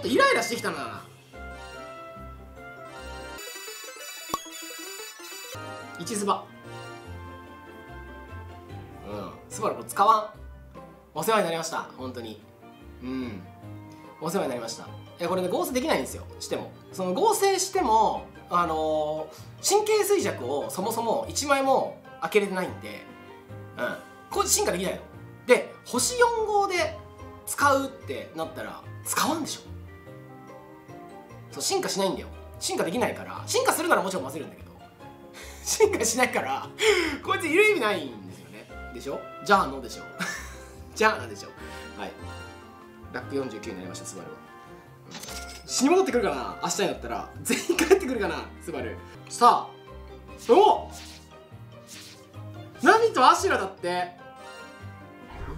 っとイライラしてきたのだな。一スバ、スバルも使わん。お世話になりました本当に。お世話になりました。これね、合成できないんですよ。してもその合成しても神経衰弱をそもそも1枚も開けれてないんで、これ進化できないので、星4号で使うってなったら使わんでしょ。そう、進化しないんだよ。進化できないから。進化するならもちろん混ぜるんだけど進化しないからこいついる意味ないんですよね。でしょ、じゃあのでしょじゃあのでしょ。はい、ラック49になりましたスバルは。死に戻ってくるかな明日になったら。全員帰ってくるかなスバル。さあ、おっ、ナミとアシュラだって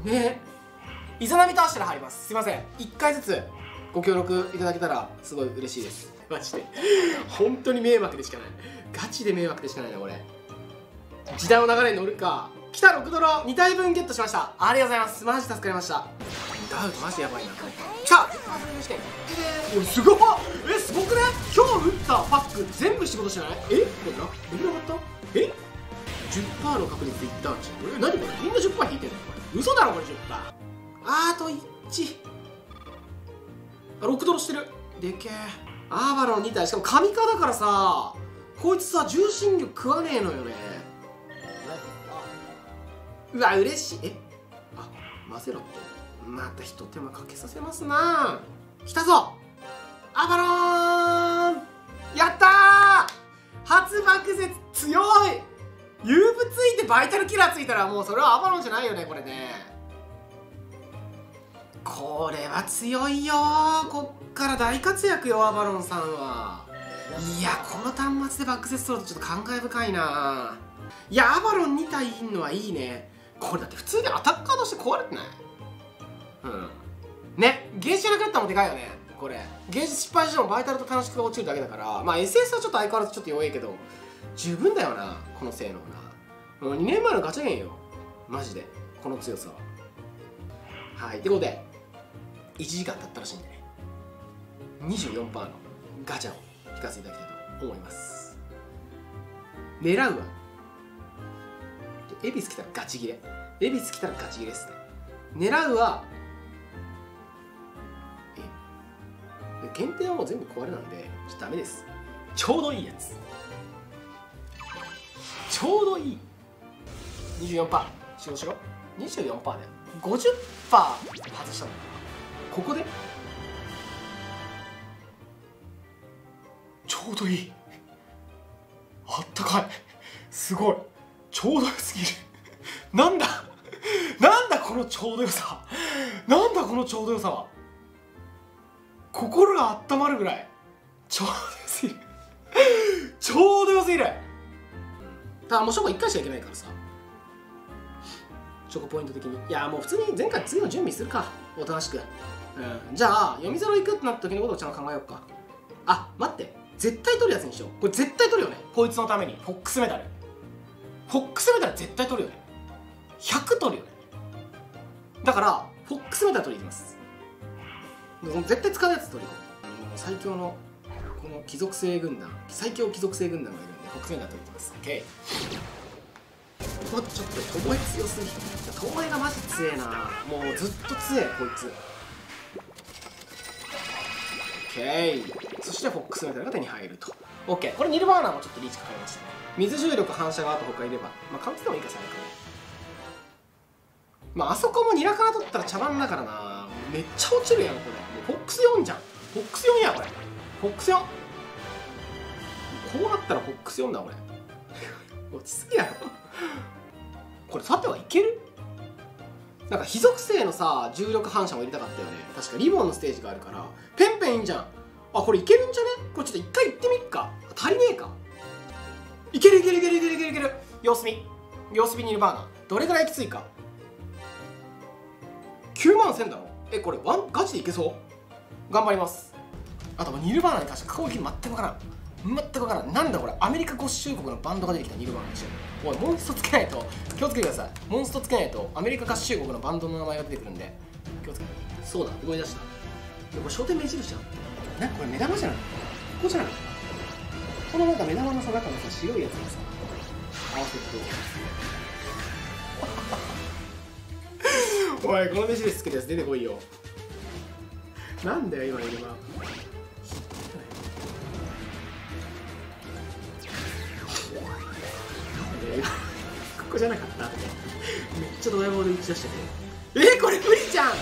ね。イザナミとアシュラ入ります。すいません、1回ずつご協力いただけたらすごい嬉しいです。マジで本当に迷惑でしかない。ガチで迷惑でしかないなこれ。時代の流れに乗るか。来た6ドロ2体分ゲットしました。ありがとうございます。マジ助かりました。ダウトマジでやばいな。来た180点。すごっ、すごくね。今日打ったパック全部仕事してない。これなどれなかった。10% の確率でいったんちゃう。何これ、みんな 10% 引いてんのこれ。嘘だろこれ 10%。あと1、あ、6ドロしてる。でけえ。アーバロン2体しかも神化だからさ、こいつさ重心力食わねえのよね。うわ嬉しい。あ、マゼロットまた一手間かけさせますな。来たぞアーバロン。やったー、初爆絶強い。ユーブついてバイタルキラーついたらもうそれはアバロンじゃないよねこれね。これは強いよ。こっから大活躍よアバロンさんは。いや、この端末で爆絶するとちょっと感慨深いな。いや、アバロン2体いんのはいいね。これだって普通にアタッカーとして壊れてない。ね、ゲージじゃなくなったのもでかいよねこれ。ゲージ失敗してもバイタルと楽しくが落ちるだけだから。まあ SS はちょっと相変わらずちょっと弱いけど十分だよなこの性能な。もう2年前のガチャゲンよマジでこの強さは。はい、ってことで1時間経ったらしいんでね、24% のガチャを引かせていただきたいと思います。狙うわ。恵比寿来たらガチギレ。恵比寿来たらガチギレっすね。狙うは限定はもう全部壊れなんでちょっとダメです。ちょうどいいやつ、ちょうどいい。 24% しろしろ 24% だよ。 50% 外したんだここで。ちょうどいい。あったかい。すごい、ちょうどよすぎるなんだなんだこのちょうどよさ、なんだこのちょうどよさは。心が温まるぐらいちょうどよすぎるちょうどよすぎる。ただもうショコ1回しかいけないからさ、ショコポイント的に。いやもう普通に前回次の準備するかおとなしく。じゃあ読みゼロ行くってなった時のことをちゃんと考えようか。あ、待って、絶対取るやつにしよう。これ絶対取るよねこいつのために。フォックスメダル、フォックスメダル絶対取るよね。100取るよね。だからフォックスメダル取りに行きます。絶対使うやつ取りに行こう。最強のこの貴族性軍団、最強貴族性軍団がいる。国戦が取ってます。オッケー。ちょっと巴強すぎる。巴がマジ強えな。もうずっと強えこいつ。オッケー。そしてフォックスメタルが手に入ると。オッケー。これニルバーナーもちょっとリーチかかりましたね。水重力反射があと他いればまあ完結でもいいか。最悪、まああそこもニラから取ったら茶番だからな。めっちゃ落ちるやんこれ。もうフォックス4じゃん。フォックス4やこれ。フォックス4、こうなったらフォックス4だ俺落ちすぎやろこれ。さてはいける。なんか非属性のさ重力反射も入れたかったよね確か。リボンのステージがあるからペンペンいいんじゃん。あ、これいけるんじゃね。これちょっと一回いってみっか。足りねえか。いけるいけるいけるいけるいけるいける。様子見、様子見にいるバーナーどれぐらいきついか。9万1000だろ。これワンガチでいけそう。頑張ります。あとニルバーナに関して攻撃全く分からん、全く分からん。なんだこれ、アメリカ合衆国のバンドが出てきた。ニルバーナでしょ。おい、モンストつけないと気をつけてください。モンストつけないとアメリカ合衆国のバンドの名前が出てくるんで気をつけて。そうだ、動い出した。これ商店目印じゃん。なんかこれ目玉じゃない、ここじゃないですか。このなんか目玉のさ、中のさ、白いやつがさ合わせてくる。おい、この目印つけたやつ出てこいよ。なんだよ今入れば。ここじゃなかったってめっちゃドラえもんで打ち出してて、これ無理じゃん。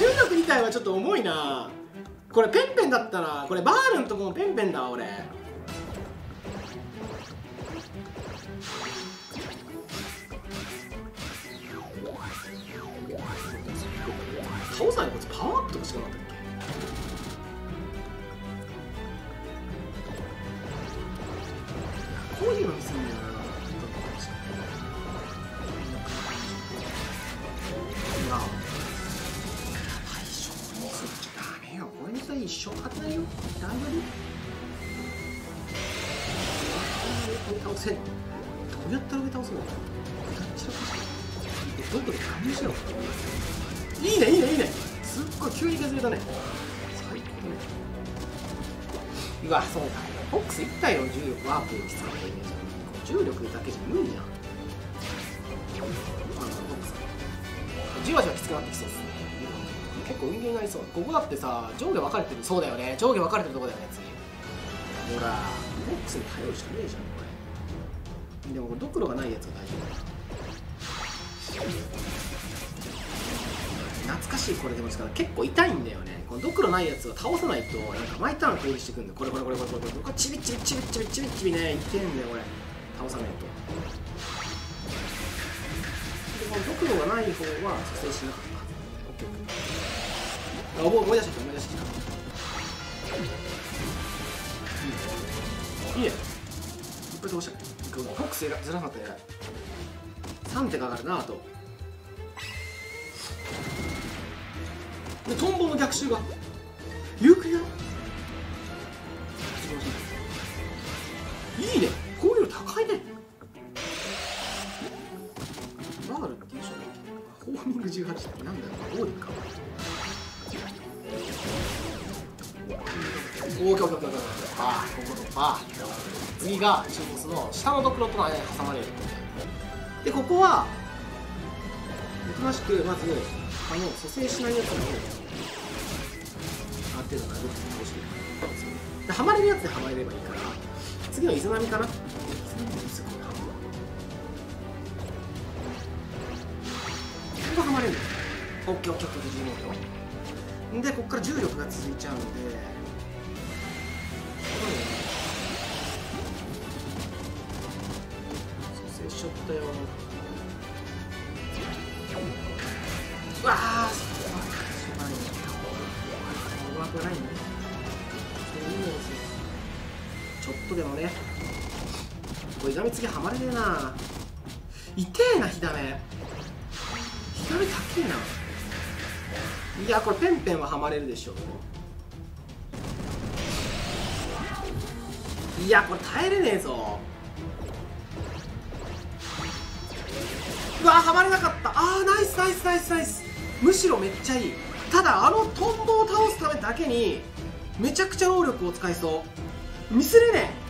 純の国体はちょっと重いな。これペンペンだったな。これバールのとこもペンペンだわ俺。倒さないこいつパワーアップとかしかなかったっけ。コーヒーは見せるんだよな。一生勝てないよ。大丈夫？倒せ。どうやったら上倒せるの？どこで加入しろ。いいねいいねいいね。すっごい急に削れたね。最高だね。うわ、そうだ。ボックス1体の重力は武器使うイメージ。重力だけじゃ無理じゃん。じわじわきつくなってきそうですね。結構運ゲーになりそう。ここだってさ、上下分かれてる。そうだよね、上下分かれてるとこだよね。次ほらボックスに頼るしかねえじゃんこれ。でもこれドクロがないやつは大丈夫だ。懐かしい。これでもしか結構痛いんだよね。このドクロないやつは倒さないとなんか毎ターン攻撃してくんだ。これこれこれこれこれこれチビチビチビチビチビチビね、いってんだよこれ、倒さないと。でこのドクロがない方は蘇生しなかった。思い出してきた。いいね。いっぱい倒したね。フォックスずらなかったね。3手かかるなあと。で、トンボの逆襲が。ゆうくや。いいね。攻撃力高いね。バールっていう商品。ホーミング18ってなんだろう。どういうか。次が中ボスの下のドクロとの間に挟まれるで、ここはおとなしくまず蘇生しないやつのある程度な動きを通していくんですよね。ではまれるやつではまれればいいから、次はイズナミかな。イズナミもすごいな。ここはまれる。オッケーオッケーオッケー、15秒で、ここから重力が続いちゃうので、蘇生しちゃったよ。うわあ、そこはしょうがないね。うまくないね。いいねですよ。ちょっとでもね、これひだめ次はまれねえな。痛えなひだめ。ひだめ高えな。いやこれペンペンははまれるでしょう。いやこれ耐えれねえぞ。うわー、はまれなかった。あー、ナイスナイスナイスナイス。むしろめっちゃいい。ただあのトンボを倒すためだけにめちゃくちゃ能力を使いそう。ミスれねえ。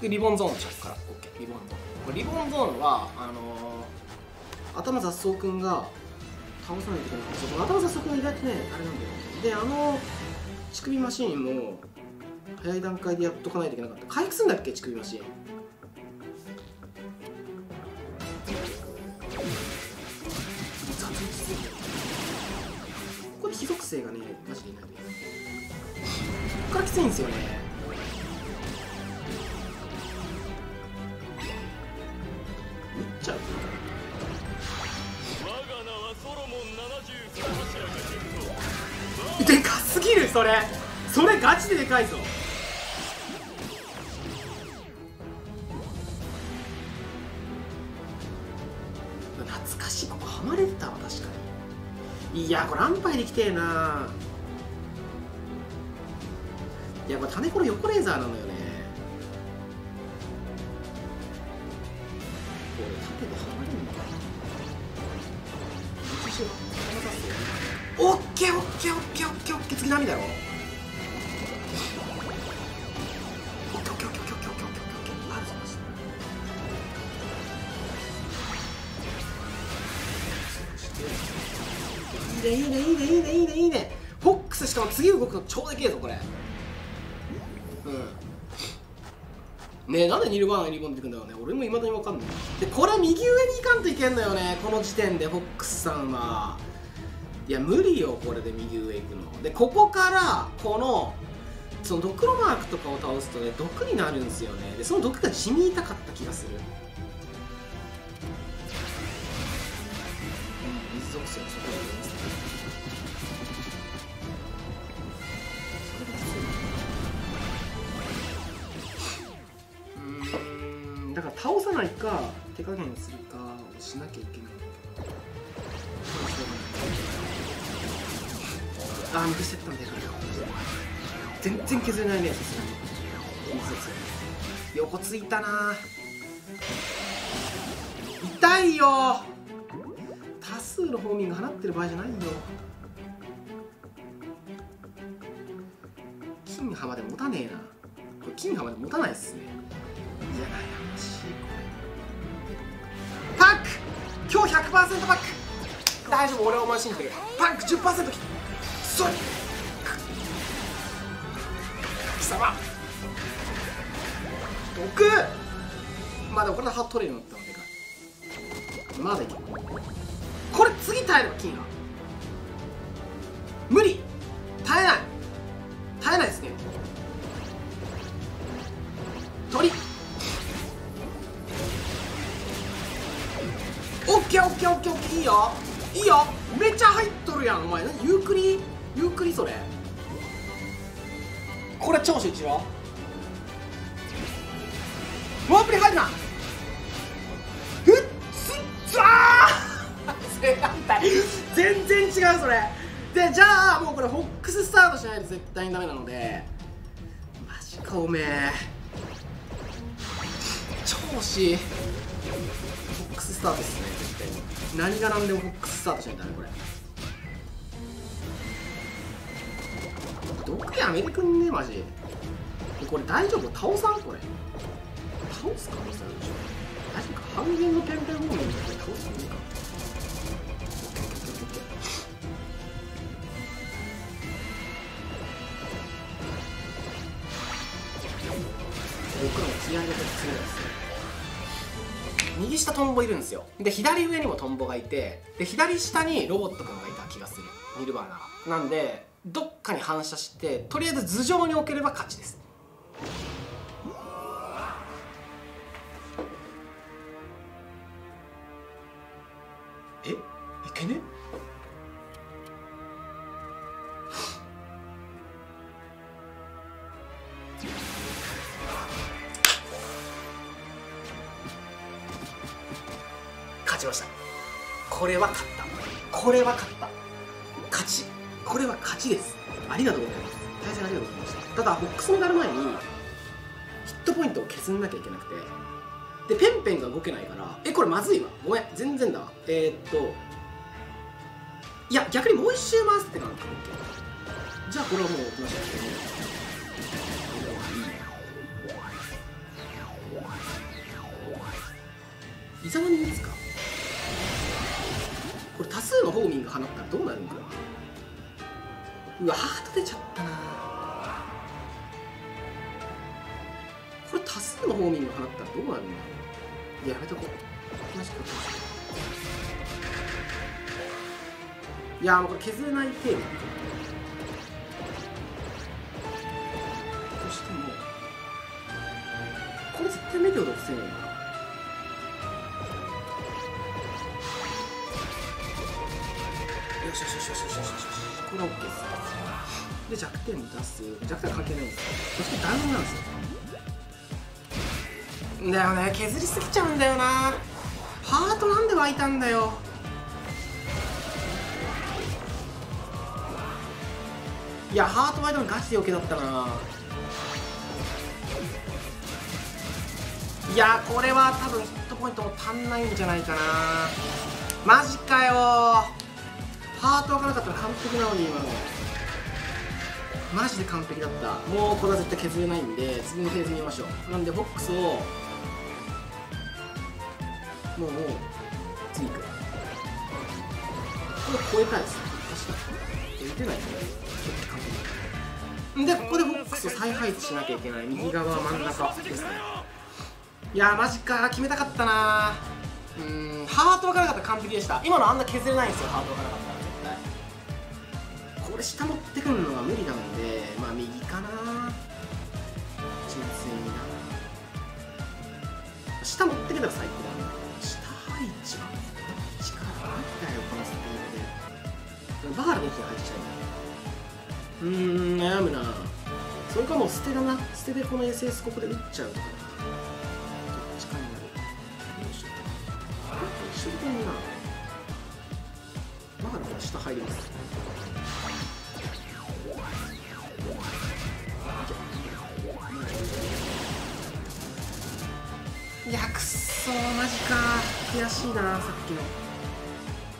でリボンゾーン着からリボンゾーン。これリボンゾーンは頭雑草くんが倒さないといけない。そう、頭雑草くんは意外とねあれなんだよ。で乳首マシーンも早い段階でやっとかないといけなかった。回復するんだっけ乳首マシーン。ここで火属性がねマジでいないんだよ。ここからきついんですよね。でかすぎるそれ。それガチででかいぞ。懐かしい。ここはまれてたわ確かに。いやこれ安牌できてえな。いや、これ金子の横レーザーなのよね。これ縦で離れるのかな。オッケーオッケーオッケーオッケーオッケー、次波だろ。いいねいいねいいねいいねいいねいいね。フォックスしかも次動くの超でけえぞこれ。うん。ねえ、なんでニルバーナにリボン出てくんだろうね。俺もいまだにわかんない。でこれ右上に行かんといけんのよね、この時点でフォックスさんは。いや無理よこれで右上行くの。でここからこのそのドクロマークとかを倒すとね毒になるんですよね。でその毒が地味痛かった気がする。それだから倒さないか手加減するかをしなきゃいけない。ああミクしてったんだよ。全然削れないね。横ついたな、痛いよ。多数のホーミング放ってる場合じゃないよ。金浜で持たねえな。これ金浜で持たないっすね。いや悩ましいこれ。パック今日 100% パック大丈夫、俺はお前信じてる。パック 10% きた。それ貴様毒まだこれでハットレーになったのでかい。まだいける。これ次耐えれば金が無理。耐えない耐えないですね。鳥 OKOKOKOK いいよいいよ、めっちゃ入っとるやんお前。何ゆっくりゆっくり。それこれ長州一郎ワープに入るな。全然違うそれで。じゃあもうこれホックススタートしないと絶対にダメなので。マジかおめえ調子。ホックススタートですね絶対に。何が何でもホックススタートしないとダメこれ。毒やめてくんねマジ。これ大丈夫倒さんこれ倒す可能性あるでしょ。大丈夫か半減のペンペンホームに倒すのいいか。僕の気合いが強いです。右下トンボいるんですよ。で左上にもトンボがいて、で左下にロボット君がいた気がするニルバーナが。なんでどっかに反射してとりあえず頭上に置ければ勝ちです。えいけね。これは勝ったこれは勝った勝ち、これは勝ちです。ありがとうございます。対戦ありがとうございました。ただボックスになる前にヒットポイントを削んなきゃいけなくて、でペンペンが動けないから、えこれまずいわごめん全然だわ。いや逆にもう一周回すってなるかも。じゃあこれはもう置きましょう。いざ何ですかこれ。多数のホーミング放ったらどうなるんだろう。うわハート出ちゃったな。これ多数のホーミング放ったらどうなるんだろう。やめとこう。マジか。いやもうこれ削れない程度。どうしてもこれ絶対メテオ毒性ないな。よしよしよしよしよしよし、これは OK です。で弱点出す。弱点は関係ないんです。そしてダウンなんですよ。だよね削りすぎちゃうんだよな。ハートなんで湧いたんだよ。いやハート湧いたのガチで OK だったな。いやー、これは多分ヒットポイントも足んないんじゃないかな。マジかよー。ハート開かなかったら完璧なのに、今のマジで完璧だった。もうこれは絶対削れないんで、次のフェーズにいきましょう。なんでボックスをもう次いく。これ超えたいです。確かに打てないんで、ちょっと完璧で、ここでボックスを再配置しなきゃいけない。右側真ん中ですね。いやーマジか、決めたかったなー。ハート分からなかったら完璧でした。今のあんな削れないんですよ、ハート分からなかったら絶対。これ下持ってくるのが無理なんで、まあ右かなー、純粋にな。下持ってけたら最高だね。下配置はこっちからあったよ、このスピードで。バールで一気に配置しちゃう。悩むな。それかもう捨てだな。捨てでこの SS ここで打っちゃうとか。一緒にやるな。まだこれ下入ります。いやくっそー、マジかー、悔しいなー。さっきの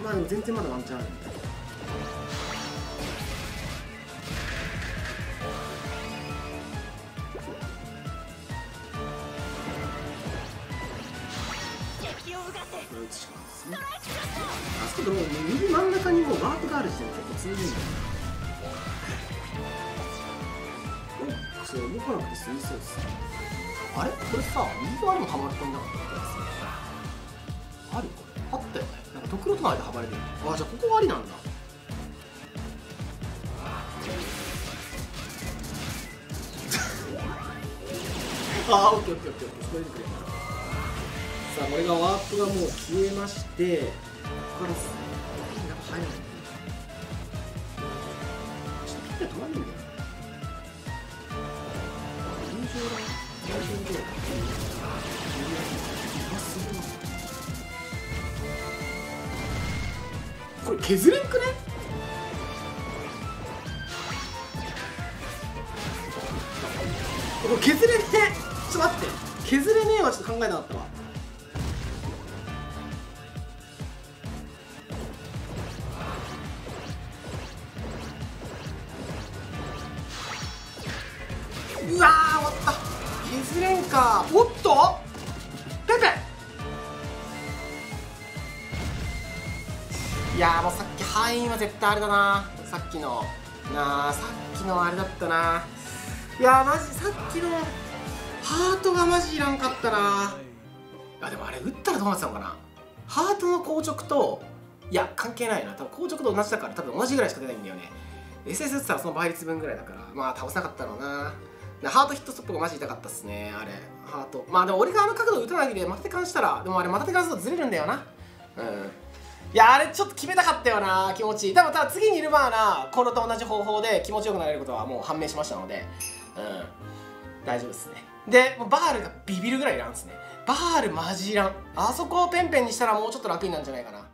まあでも全然まだワンチャンある。あそこでもう右真ん中にもうワープがある時点で結構通じるんだよ。おっ、それ動かなくて済みそうです。あれこれさ、右側にもはまり込んだかった。あるこれあったよね。なんかドクロとの間はまれてる。あ、じゃあここはありなんだ。あー、オッケーオッケーオッケーオッケー。それでくれ。さあ、これがワープがもう消えまして、ここからですね。なんか入らないんだよ。ちょっとぴったり止まんないんだよ。臨場だ。大丈夫だ。あ、すごい。これ削れんくね？これ削れねえ。ちょっと待って。削れねえはちょっと考えなかったわ。うわー、終わった。削れんか。おっとペペ。いやー、もうさっき敗因は絶対あれだな。さっきのなあ、さっきのあれだったな。いやーマジさっきのハートがマジいらんかったな。いやでもあれ打ったらどうなってたのかな。ハートの硬直と、いや関係ないな、多分硬直と同じだから、多分同じぐらいしか出ないんだよね。 SS 打ってたらその倍率分ぐらいだから、まあ倒せなかったろうな。ハートヒットストップがマジ痛かったっすね、あれ。ハート。まあでも俺があの角度打たないでまた手換したら、でもあれまた手換するとずれるんだよな。いや、あれちょっと決めたかったよな、気持ち。多分ただ次にルバーナ、これと同じ方法で気持ちよくなれることはもう判明しましたので、大丈夫ですね。で、バールがビビるぐらいいらんですね。バールマジいらん。あそこをペンペンにしたらもうちょっと楽になるんじゃないかな。